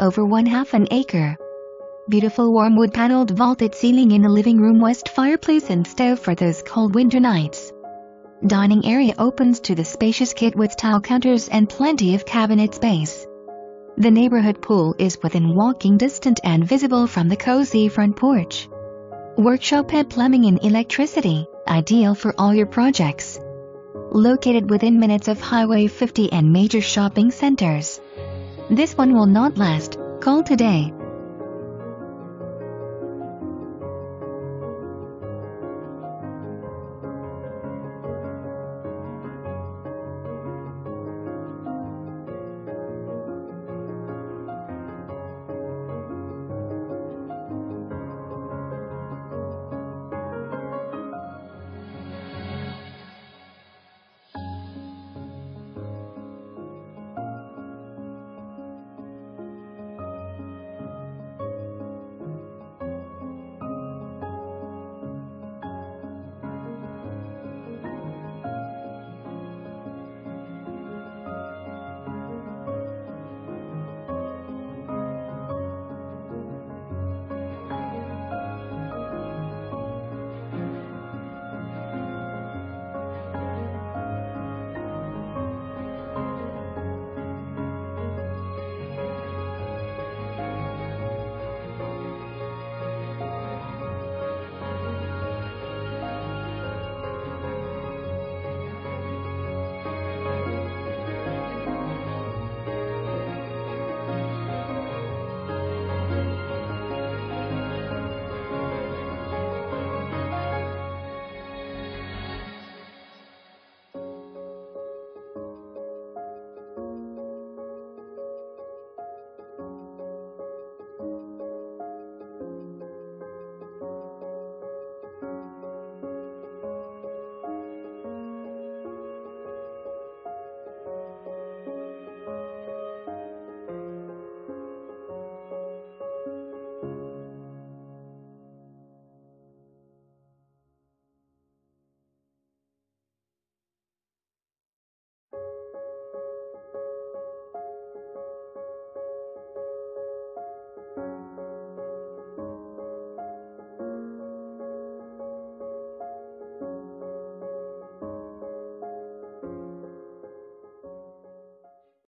over 1/2 an acre. Beautiful warm wood paneled vaulted ceiling in the living room, west fireplace and stove for those cold winter nights. Dining area opens to the spacious kit with tile counters and plenty of cabinet space. The neighborhood pool is within walking distance and visible from the cozy front porch. Workshop and plumbing and electricity, ideal for all your projects. Located within minutes of Highway 50 and major shopping centers. This one will not last. Call today.